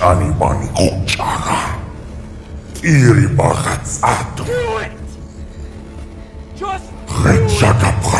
Shaniban Kuchara. Iriba Ratsato. Do it! Just do it!